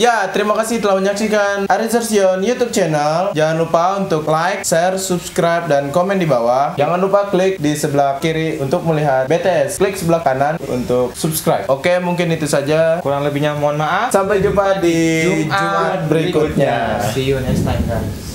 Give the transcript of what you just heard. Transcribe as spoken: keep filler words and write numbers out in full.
Ya, terima kasih telah menyaksikan ArizerXion YouTube channel. Jangan lupa untuk like, share, subscribe, dan komen di bawah. Jangan lupa klik di sebelah kiri untuk melihat B T S. Klik sebelah kanan untuk subscribe. Oke, mungkin itu saja. Kurang lebihnya mohon maaf. Sampai jumpa di Jumat, Jumat berikutnya. See you next time, guys.